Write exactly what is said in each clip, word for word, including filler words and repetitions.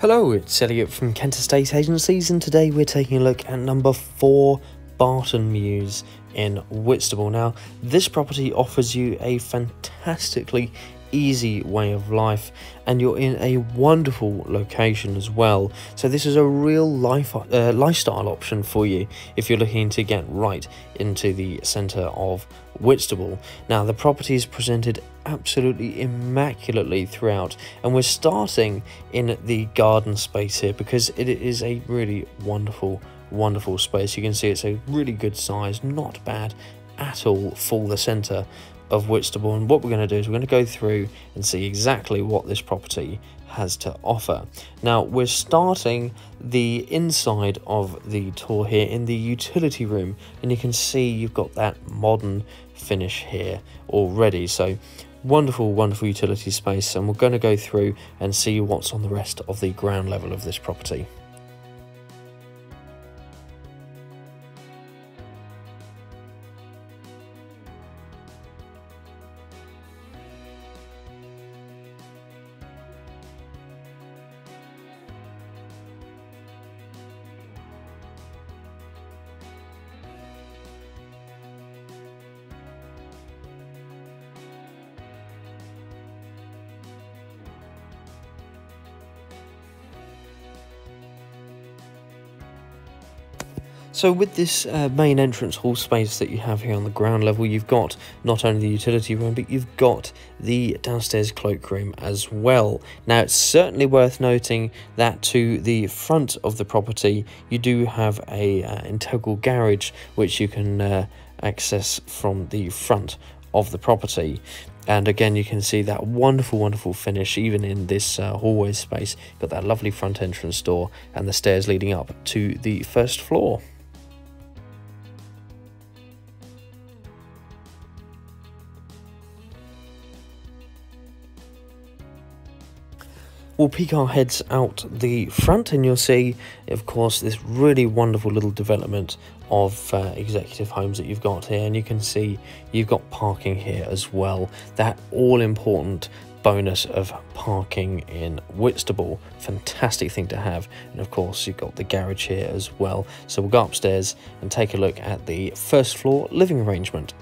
Hello, it's Elliot from Kent Estate Agencies, and today we're taking a look at number four, Barton Mews in Whitstable. Now, this property offers you a fantastically easy way of life, and you're in a wonderful location as well. So this is a real life uh, lifestyle option for you if you're looking to get right into the centre of Whitstable. Now, the property is presented absolutely immaculately throughout, and we're starting in the garden space here because it is a really wonderful wonderful space. You can see it's a really good size, not bad at all for the centre of Whitstable. And what we're going to do is we're going to go through and see exactly what this property has to offer. Now, we're starting the inside of the tour here in the utility room, and you can see you've got that modern finish here already. So wonderful, wonderful utility space, and we're going to go through and see what's on the rest of the ground level of this property. So with this uh, main entrance hall space that you have here on the ground level, you've got not only the utility room, but you've got the downstairs cloakroom as well. Now, it's certainly worth noting that to the front of the property, you do have a uh, integral garage, which you can uh, access from the front of the property. And again, you can see that wonderful, wonderful finish even in this uh, hallway space. You've got that lovely front entrance door and the stairs leading up to the first floor. We'll peek our heads out the front, and you'll see, of course, this really wonderful little development of uh, executive homes that you've got here. And you can see you've got parking here as well, that all-important bonus of parking in Whitstable. Fantastic thing to have. And of course, you've got the garage here as well. So we'll go upstairs and take a look at the first floor living arrangement.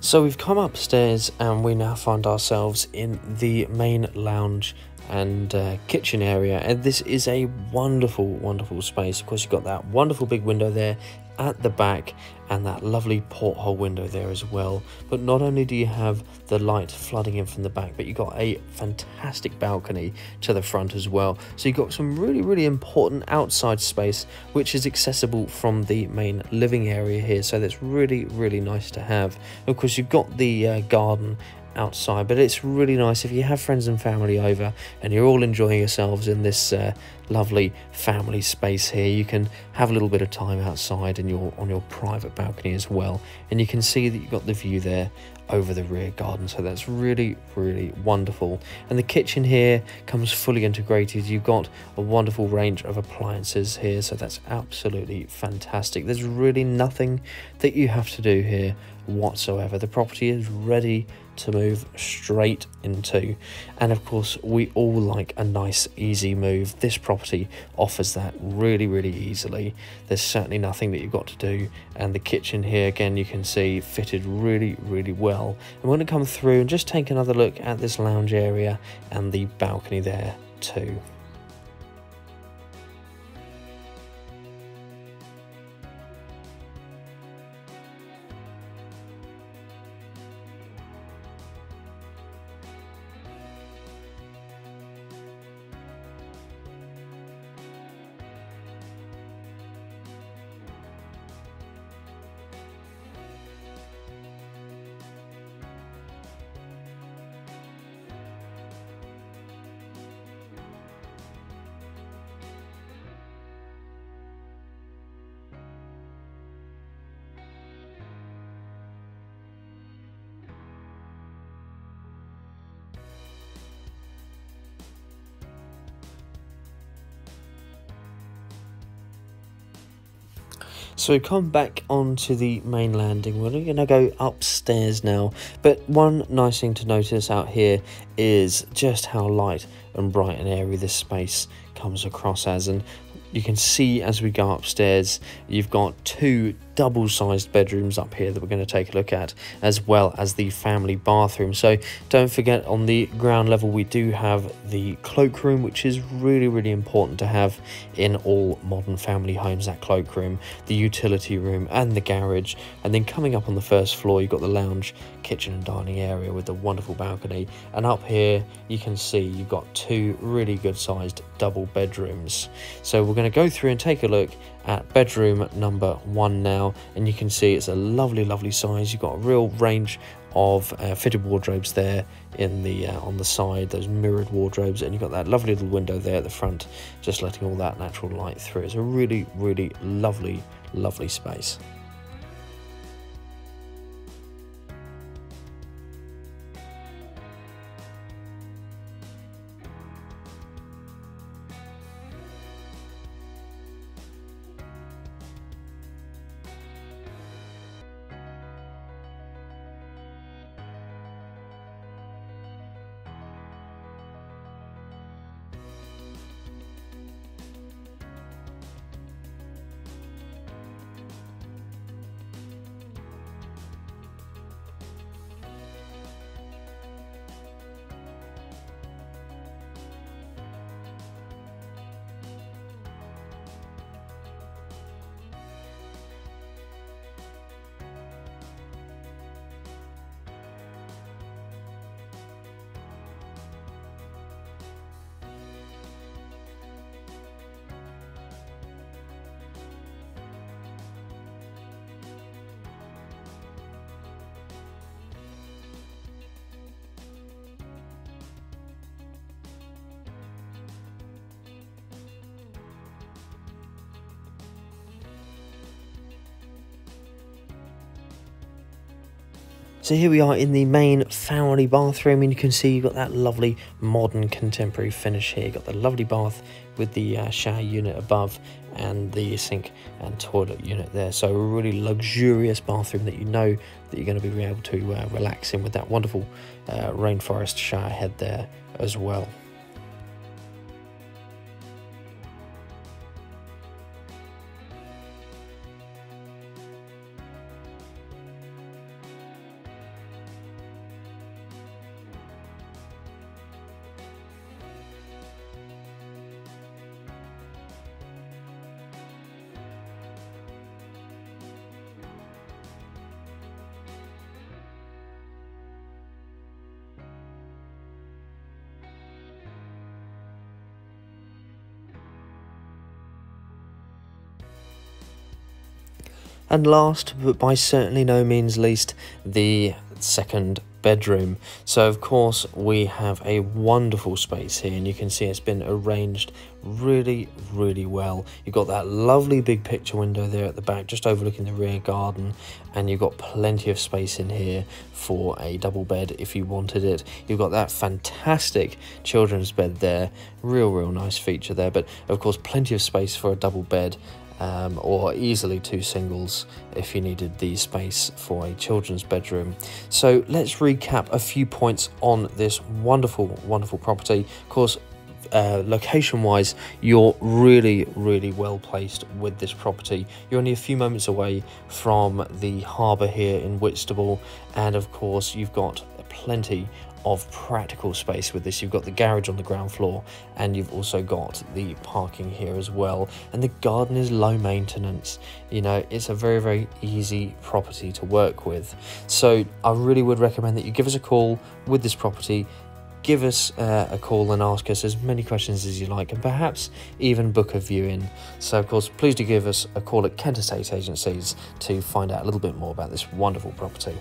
So we've come upstairs and we now find ourselves in the main lounge and uh, kitchen area, and this is a wonderful, wonderful space. Of course, you've got that wonderful big window there at the back and that lovely porthole window there as well. But not only do you have the light flooding in from the back, but you've got a fantastic balcony to the front as well. So you've got some really, really important outside space which is accessible from the main living area here, so that's really, really nice to have. Of course, you've got the uh, garden outside, but it's really nice if you have friends and family over and you're all enjoying yourselves in this uh, lovely family space here. You can have a little bit of time outside and you're on your private balcony as well, and you can see that you've got the view there over the rear garden, so that's really, really wonderful. And the kitchen here comes fully integrated. You've got a wonderful range of appliances here, so that's absolutely fantastic. There's really nothing that you have to do here whatsoever. The property is ready to move straight into, and of course, we all like a nice easy move. This property offers that really, really easily. There's certainly nothing that you've got to do, and the kitchen here, again, you can see fitted really, really well. And we're going to come through and just take another look at this lounge area and the balcony there too. So come back onto the main landing. We're going to go upstairs now. But one nice thing to notice out here is just how light and bright and airy this space comes across as. And you can see as we go upstairs, you've got two double-sized bedrooms up here that we're going to take a look at, as well as the family bathroom. So don't forget, on the ground level we do have the cloakroom, which is really, really important to have in all modern family homes, that cloakroom, the utility room and the garage. And then coming up on the first floor, you've got the lounge, kitchen and dining area with the wonderful balcony. And up here you can see you've got two really good sized double bedrooms. So we're going to go through and take a look at bedroom number one now, and you can see it's a lovely, lovely size. You've got a real range of uh, fitted wardrobes there in the uh, on the side, those mirrored wardrobes, and you've got that lovely little window there at the front, just letting all that natural light through. It's a really, really lovely, lovely space. So here we are in the main family bathroom, and you can see you've got that lovely modern contemporary finish here. You've got the lovely bath with the uh, shower unit above and the sink and toilet unit there. So a really luxurious bathroom that you know that you're going to be able to uh, relax in, with that wonderful uh, rainforest shower head there as well. And last, but by certainly no means least, the second bedroom. So of course we have a wonderful space here, and you can see it's been arranged really, really well. You've got that lovely big picture window there at the back, just overlooking the rear garden, and you've got plenty of space in here for a double bed if you wanted it. You've got that fantastic children's bed there, real, real nice feature there, but of course plenty of space for a double bed. Um, or easily two singles if you needed the space for a children's bedroom. So let's recap a few points on this wonderful, wonderful property. Of course, uh, location wise, you're really, really well placed with this property. You're only a few moments away from the harbour here in Whitstable, and of course you've got plenty of practical space with this. You've got the garage on the ground floor, and you've also got the parking here as well, and the garden is low maintenance. You know, it's a very, very easy property to work with. So I really would recommend that you give us a call with this property. Give us uh, a call and ask us as many questions as you like, and perhaps even book a viewing. So of course, please do give us a call at Kent Estate Agencies to find out a little bit more about this wonderful property.